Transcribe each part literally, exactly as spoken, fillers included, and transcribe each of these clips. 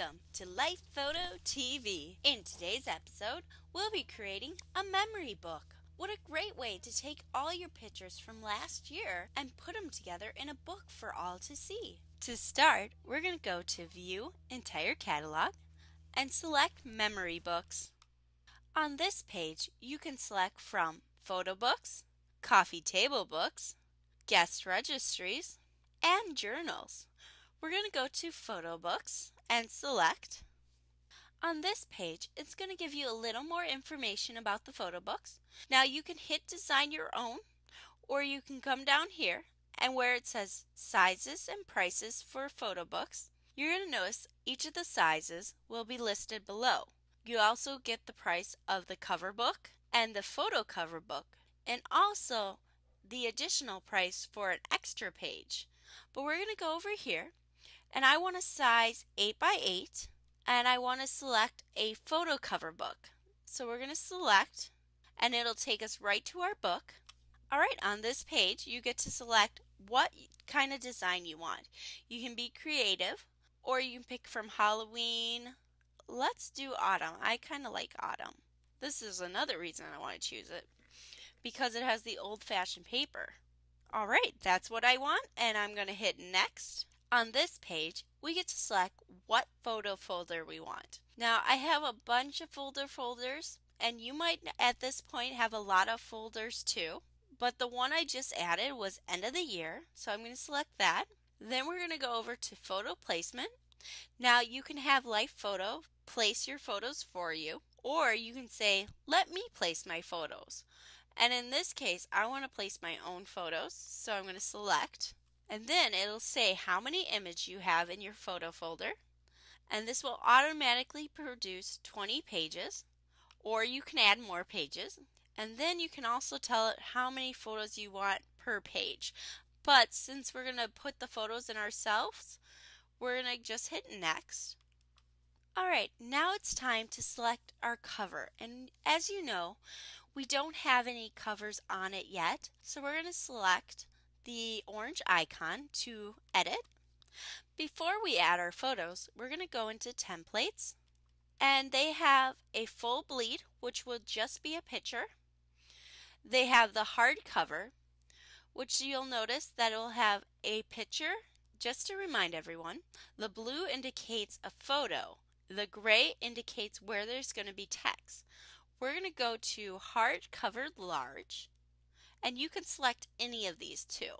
Welcome to Life Photo T V. In today's episode, we'll be creating a memory book. What a great way to take all your pictures from last year and put them together in a book for all to see. To start, we're going to go to View Entire Catalog and select Memory Books. On this page, you can select from Photo Books, Coffee Table Books, Guest Registries, and Journals. We're going to go to Photo Books and select. On this page, it's going to give you a little more information about the photo books. Now you can hit Design Your Own, or you can come down here and where it says Sizes and Prices for Photo Books, you're going to notice each of the sizes will be listed below. You also get the price of the cover book and the photo cover book, and also the additional price for an extra page. But we're going to go over here, and I want to size eight by eight, and I want to select a photo cover book. So we're going to select, and it'll take us right to our book. Alright, on this page you get to select what kind of design you want. You can be creative, or you can pick from Halloween. Let's do autumn. I kind of like autumn. This is another reason I want to choose it, because it has the old-fashioned paper. Alright, that's what I want, and I'm going to hit Next. On this page, we get to select what photo folder we want. Now, I have a bunch of folder folders, and you might at this point have a lot of folders too, but the one I just added was End of the Year, so I'm going to select that. Then we're going to go over to Photo Placement. Now, you can have Life Photo place your photos for you, or you can say, let me place my photos. And in this case, I want to place my own photos, so I'm going to select. And then it'll say how many images you have in your photo folder. And this will automatically produce twenty pages, or you can add more pages. And then you can also tell it how many photos you want per page. But since we're going to put the photos in ourselves, we're going to just hit Next. Alright, now it's time to select our cover, and as you know, we don't have any covers on it yet, so we're going to select the orange icon to edit. Before we add our photos, we're going to go into Templates, and they have a full bleed, which will just be a picture. They have the hard cover, which you'll notice that it will have a picture. Just to remind everyone, the blue indicates a photo. The gray indicates where there's going to be text. We're going to go to Hard Covered Large, and you can select any of these two.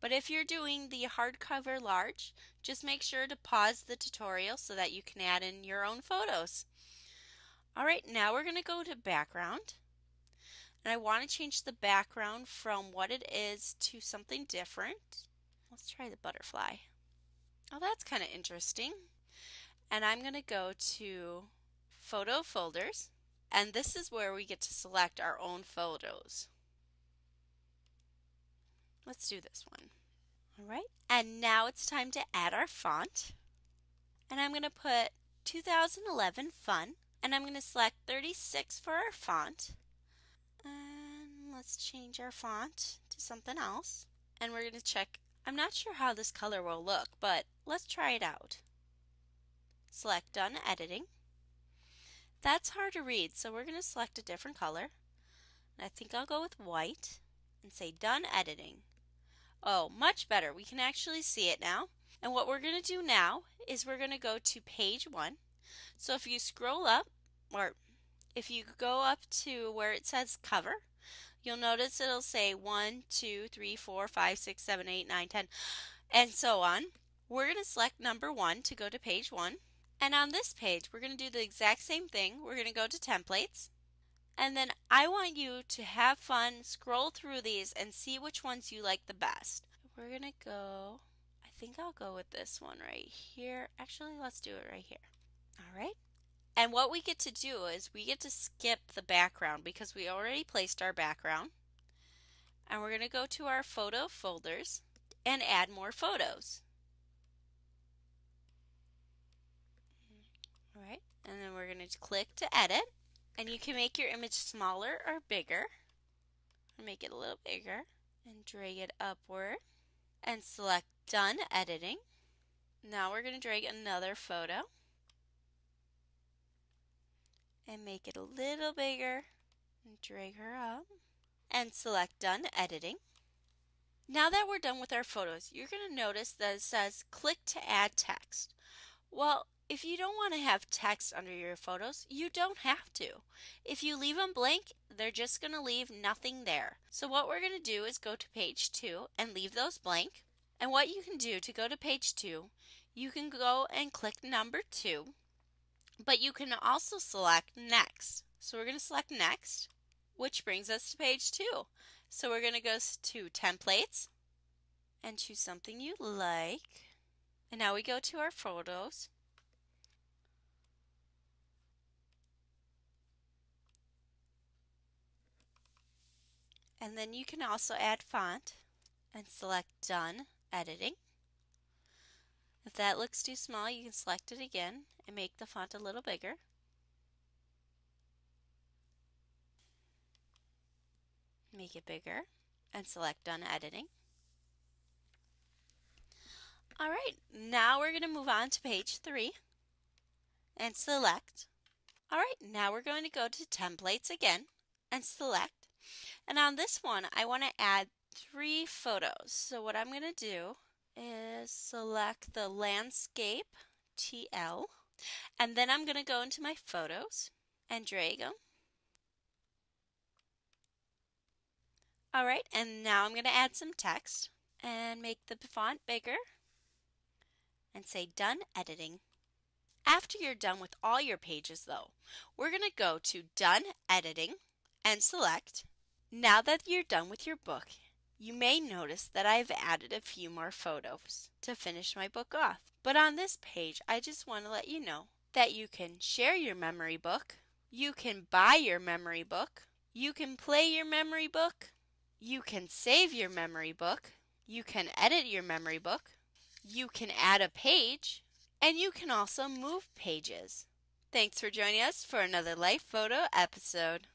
But if you're doing the Hard Cover Large, just make sure to pause the tutorial so that you can add in your own photos. Alright, now we're going to go to Background, and I want to change the background from what it is to something different. Let's try the butterfly. Oh, that's kind of interesting. And I'm going to go to Photo Folders, and this is where we get to select our own photos. Let's do this one. Alright, and now it's time to add our font. And I'm going to put two thousand eleven Fun, and I'm going to select thirty-six for our font. And let's change our font to something else. And we're going to check. I'm not sure how this color will look, but let's try it out. Select Done Editing. That's hard to read, so we're going to select a different color. And I think I'll go with white and say Done Editing. Oh, much better. We can actually see it now. And what we're going to do now is we're going to go to page one. So if you scroll up, or if you go up to where it says Cover, you'll notice it'll say one, two, three, four, five, six, seven, eight, nine, ten, and so on. We're going to select number one to go to page one. And on this page, we're going to do the exact same thing. We're going to go to Templates. And then I want you to have fun, scroll through these, and see which ones you like the best. We're going to go, I think I'll go with this one right here. Actually, let's do it right here. All right. And what we get to do is we get to skip the background because we already placed our background. And we're going to go to our photo folders and add more photos. All right, and then we're going to click to edit. And you can make your image smaller or bigger. Make it a little bigger and drag it upward and select Done Editing. Now we're going to drag another photo. and make it a little bigger and drag her up and select Done Editing. Now that we're done with our photos, you're going to notice that it says click to add text. Well, if you don't want to have text under your photos, you don't have to. If you leave them blank, they're just going to leave nothing there. So what we're going to do is go to page two and leave those blank. And what you can do to go to page two, you can go and click number two, but you can also select next. So we're going to select next, which brings us to page two. So we're going to go to templates and choose something you like. And now we go to our photos. And then you can also add font and select Done Editing. If that looks too small, you can select it again and make the font a little bigger. Make it bigger and select Done Editing. All right, now we're going to move on to page three and select. All right, now we're going to go to templates again and select. And on this one, I want to add three photos. So what I'm going to do is select the landscape T L, and then I'm going to go into my photos and drag them. All right, and now I'm going to add some text and make the font bigger and say Done Editing. After you're done with all your pages though, we're going to go to Done Editing and select. Now that you're done with your book, you may notice that I've added a few more photos to finish my book off. But on this page, I just want to let you know that you can share your memory book, you can buy your memory book, you can play your memory book, you can save your memory book, you can edit your memory book, you can add a page, and you can also move pages. Thanks for joining us for another Life Photo episode.